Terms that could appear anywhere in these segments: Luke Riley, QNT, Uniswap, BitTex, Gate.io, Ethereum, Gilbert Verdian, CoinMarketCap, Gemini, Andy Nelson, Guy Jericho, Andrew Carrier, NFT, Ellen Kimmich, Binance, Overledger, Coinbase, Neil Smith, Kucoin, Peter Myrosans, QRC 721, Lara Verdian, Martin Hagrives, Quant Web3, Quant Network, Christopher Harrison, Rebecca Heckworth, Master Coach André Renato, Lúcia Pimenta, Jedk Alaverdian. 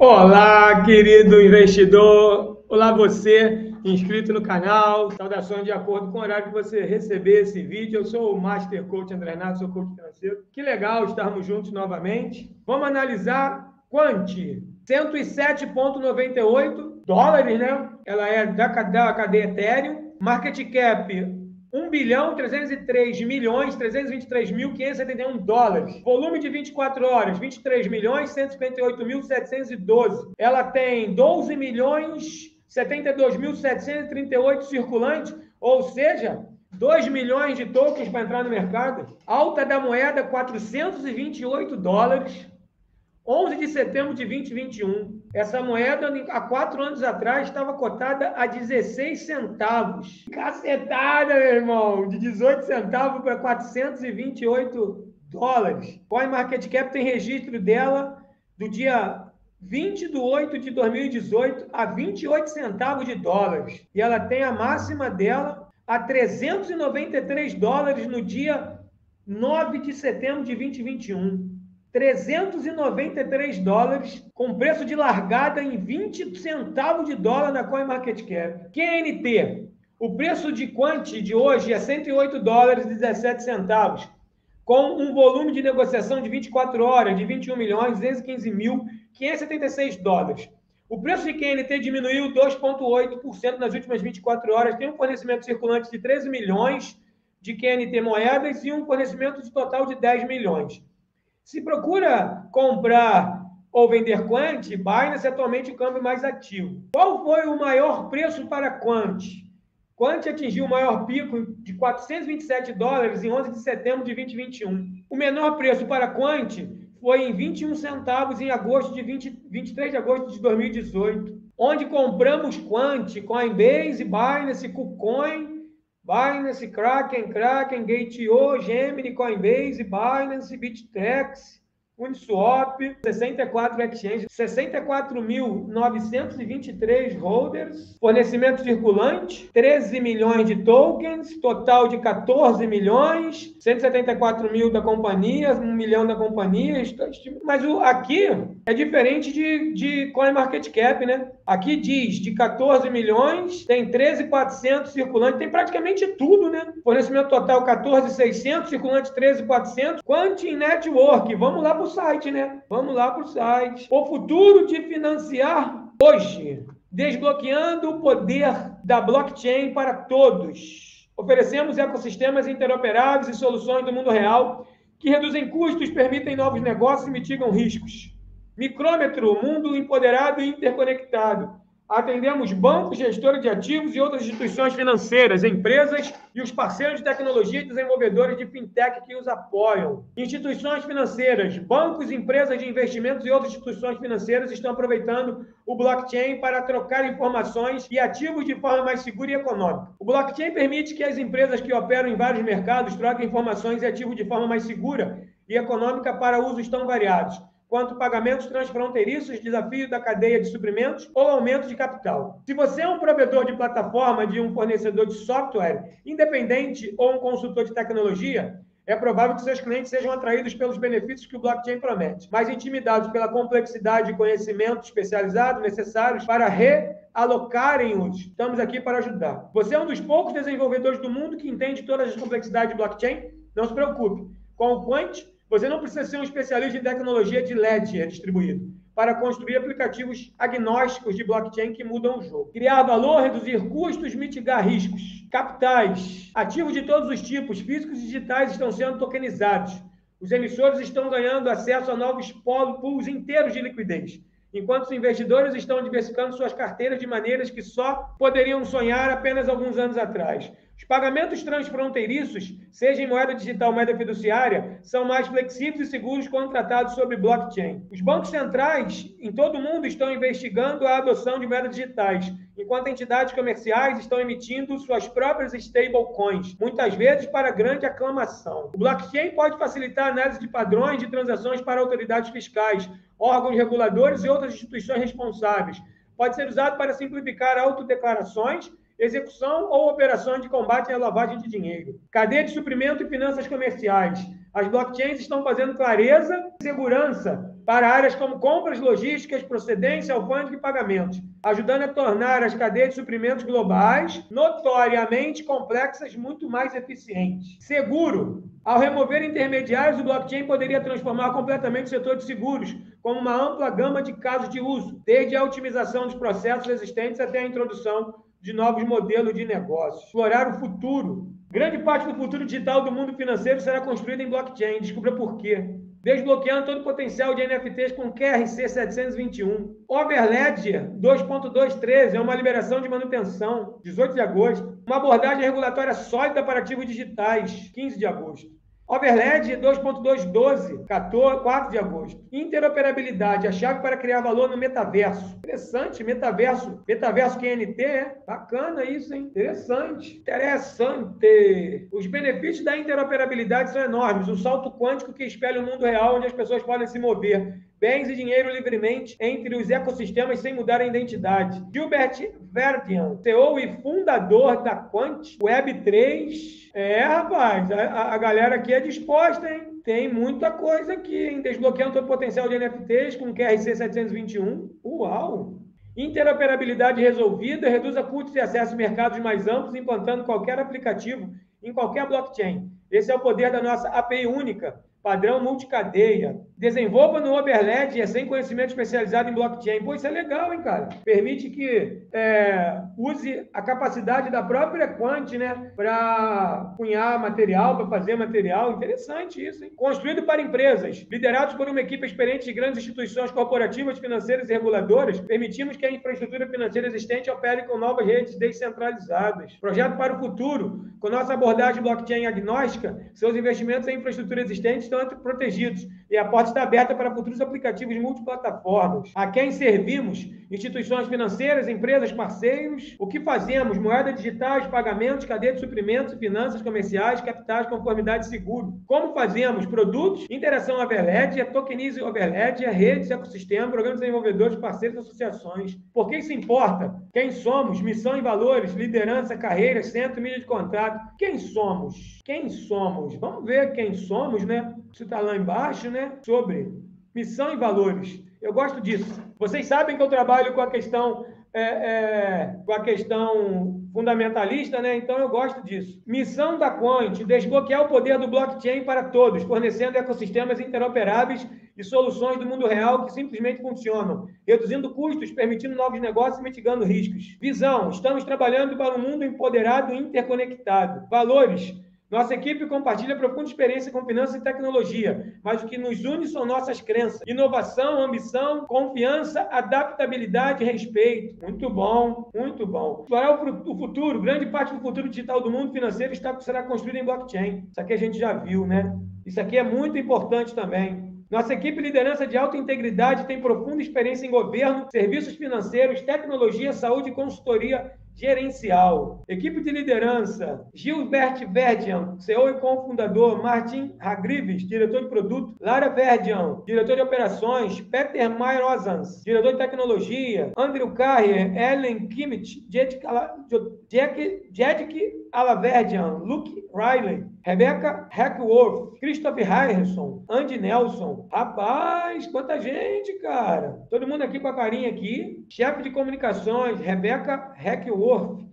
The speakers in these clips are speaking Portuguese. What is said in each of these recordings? Olá, querido investidor! Olá, você inscrito no canal. Saudações de acordo com o horário que você receber esse vídeo. Eu sou o Master Coach André Renato, sou coach financeiro. Que legal estarmos juntos novamente. Vamos analisar Quant, 107,98 dólares, né? Ela é da cadeia Ethereum. Market Cap, 1.303.323.571 dólares. Volume de 24 horas, 23.158.712. Ela tem 12.072.738 circulantes, ou seja, 2 milhões de tokens para entrar no mercado. Alta da moeda, 428 dólares. 11 de setembro de 2021. Essa moeda, há 4 anos atrás, estava cotada a 16 centavos. Cacetada, meu irmão! De 18 centavos para 428 dólares. CoinMarketCap tem registro dela do dia 20/8/2018 a 28 centavos de dólares. E ela tem a máxima dela a 393 dólares no dia 9 de setembro de 2021. 393 dólares, com preço de largada em 20 centavos de dólar na CoinMarketCap. QNT, o preço de Quant de hoje é 108 dólares e 17 centavos, com um volume de negociação de 24 horas de 21.215.576 dólares. O preço de QNT diminuiu 2,8% nas últimas 24 horas, tem um fornecimento circulante de 13 milhões de QNT moedas e um fornecimento de total de 10 milhões. Se procura comprar ou vender Quant, Binance é atualmente o câmbio mais ativo. Qual foi o maior preço para Quant? Quant atingiu o maior pico de 427 dólares em 11 de setembro de 2021. O menor preço para Quant foi em 21 centavos em agosto de 23 de agosto de 2018, onde compramos Quant, Coinbase, Binance, Kucoin, Binance, Kraken, Gate.io, Gemini, Coinbase, Binance, BitTex, Uniswap, 64 exchanges, 64.923 holders, fornecimento circulante, 13 milhões de tokens, total de 14 milhões, 174 mil da companhia, 1 milhão da companhia, mas aqui é diferente de CoinMarketCap, né? Aqui diz de 14 milhões, tem 13.400 circulante, tem praticamente tudo, né? Fornecimento total 14.600, circulante 13.400. Quant Network, vamos lá para o site, né? Vamos lá para o site. O futuro de financiar hoje, desbloqueando o poder da blockchain para todos. Oferecemos ecossistemas interoperáveis e soluções do mundo real que reduzem custos, permitem novos negócios e mitigam riscos. Micrômetro, mundo empoderado e interconectado. Atendemos bancos, gestores de ativos e outras instituições financeiras, empresas e os parceiros de tecnologia e desenvolvedores de fintech que os apoiam. Instituições financeiras, bancos, empresas de investimentos e outras instituições financeiras estão aproveitando o blockchain para trocar informações e ativos de forma mais segura e econômica. O blockchain permite que as empresas que operam em vários mercados troquem informações e ativos de forma mais segura e econômica para usos tão variados quanto pagamentos transfronteiriços, desafio da cadeia de suprimentos ou aumento de capital. Se você é um provedor de plataforma de um fornecedor de software independente ou um consultor de tecnologia, é provável que seus clientes sejam atraídos pelos benefícios que o blockchain promete, mas intimidados pela complexidade e conhecimento especializado necessários para realocarem-os. Estamos aqui para ajudar. Você é um dos poucos desenvolvedores do mundo que entende todas as complexidades de blockchain? Não se preocupe. Com o Quant, você não precisa ser um especialista em tecnologia de ledger distribuído para construir aplicativos agnósticos de blockchain que mudam o jogo. Criar valor, reduzir custos, mitigar riscos. Capitais. Ativos de todos os tipos, físicos e digitais, estão sendo tokenizados. Os emissores estão ganhando acesso a novos pools inteiros de liquidez, enquanto os investidores estão diversificando suas carteiras de maneiras que só poderiam sonhar apenas alguns anos atrás. Os pagamentos transfronteiriços, seja em moeda digital ou moeda fiduciária, são mais flexíveis e seguros quando tratados sobre blockchain. Os bancos centrais em todo o mundo estão investigando a adoção de moedas digitais, enquanto entidades comerciais estão emitindo suas próprias stablecoins, muitas vezes para grande aclamação. O blockchain pode facilitar a análise de padrões de transações para autoridades fiscais, órgãos reguladores e outras instituições responsáveis. Pode ser usado para simplificar autodeclarações, execução ou operações de combate à lavagem de dinheiro. Cadeia de suprimento e finanças comerciais. As blockchains estão fazendo clareza e segurança para áreas como compras logísticas, procedência, alfândega e pagamentos, ajudando a tornar as cadeias de suprimentos globais notoriamente complexas muito mais eficientes. Seguro. Ao remover intermediários, o blockchain poderia transformar completamente o setor de seguros, com uma ampla gama de casos de uso, desde a otimização dos processos existentes até a introdução de novos modelos de negócio. Explorar o futuro. Grande parte do futuro digital do mundo financeiro será construída em blockchain. Descubra por quê. Desbloqueando todo o potencial de NFTs com QRC 721. Overledger 2.213 é uma liberação de manutenção, 18 de agosto. Uma abordagem regulatória sólida para ativos digitais, 15 de agosto. Overledger 2.212, 4 de agosto. Interoperabilidade, a chave para criar valor no metaverso. Interessante, metaverso. Metaverso QNT, é? Bacana isso, hein? Interessante. Interessante. Os benefícios da interoperabilidade são enormes. Um salto quântico que espelha o mundo real, onde as pessoas podem se mover. Bens e dinheiro livremente entre os ecossistemas sem mudar a identidade. Gilbert Verdian, CEO e fundador da Quant Web3. É, rapaz, a galera aqui é disposta, hein? Tem muita coisa aqui, hein? Desbloqueando todo o potencial de NFTs com QRC 721. Uau! Interoperabilidade resolvida, reduz a custos e acesso a mercados mais amplos, implantando qualquer aplicativo em qualquer blockchain. Esse é o poder da nossa API única. Padrão multicadeia. Desenvolva no Overledger sem conhecimento especializado em blockchain. Pô, isso é legal, hein, cara? Permite que use a capacidade da própria Quant, né? Para cunhar material, para fazer material. Interessante isso, hein? Construído para empresas. Liderados por uma equipe experiente de grandes instituições corporativas, financeiras e reguladoras, permitimos que a infraestrutura financeira existente opere com novas redes descentralizadas. Projeto para o futuro. Com nossa abordagem blockchain agnóstica, seus investimentos em infraestrutura existente estão protegidos e a porta está aberta para futuros aplicativos multiplataformas. A quem servimos? Instituições financeiras, empresas, parceiros. O que fazemos? Moeda digitais, pagamentos, cadeia de suprimentos, finanças comerciais, capitais, conformidade e seguro. Como fazemos? Produtos, interação Overledger, tokenize Overledger, redes, ecossistema, programas de desenvolvedores, parceiros e associações. Por que isso importa? Quem somos? Missão e valores, liderança, carreira, centro, mídia de contato. Quem somos? Quem somos? Vamos ver quem somos, né? Isso está lá embaixo, né? Sobre missão e valores. Eu gosto disso. Vocês sabem que eu trabalho com a questão, fundamentalista, né? Então eu gosto disso. Missão da Quant, desbloquear o poder do blockchain para todos, fornecendo ecossistemas interoperáveis e soluções do mundo real que simplesmente funcionam, reduzindo custos, permitindo novos negócios e mitigando riscos. Visão, estamos trabalhando para um mundo empoderado e interconectado. Valores, nossa equipe compartilha profunda experiência com finanças e tecnologia, mas o que nos une são nossas crenças. Inovação, ambição, confiança, adaptabilidade e respeito. Muito bom, muito bom. Explorar o futuro, grande parte do futuro digital do mundo financeiro será construído em blockchain. Isso aqui a gente já viu, né? Isso aqui é muito importante também. Nossa equipe liderança de alta integridade tem profunda experiência em governo, serviços financeiros, tecnologia, saúde e consultoria gerencial. Equipe de liderança, Gilbert Verdian, CEO e cofundador, Martin Hagrives, diretor de produto, Lara Verdian, diretor de operações, Peter Myrosans, diretor de tecnologia, Andrew Carrier, Ellen Kimmich, Jedk Alaverdian, Luke Riley, Rebecca Heckworth, Christopher Harrison, Andy Nelson. Rapaz, quanta gente, cara. Todo mundo aqui com a carinha aqui. Chefe de comunicações, Rebecca Heckworth.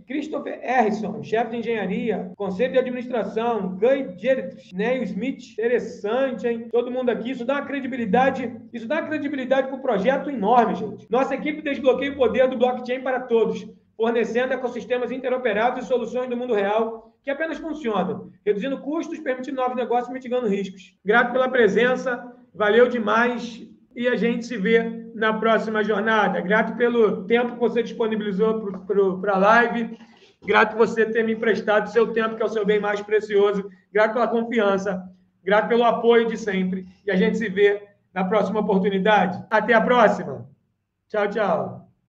Christopher Harrison, chefe de engenharia, conselho de administração, Guy Jericho, Neil Smith. Interessante, hein? Todo mundo aqui. Isso dá uma credibilidade para o projeto enorme, gente. Nossa equipe desbloqueia o poder do blockchain para todos, fornecendo ecossistemas interoperáveis e soluções do mundo real que apenas funcionam, reduzindo custos, permitindo novos negócios e mitigando riscos. Grato pela presença, valeu demais e a gente se vê na próxima jornada. Grato pelo tempo que você disponibilizou para a live, grato por você ter me emprestado o seu tempo, que é o seu bem mais precioso, grato pela confiança, grato pelo apoio de sempre e a gente se vê na próxima oportunidade. Até a próxima! Tchau, tchau!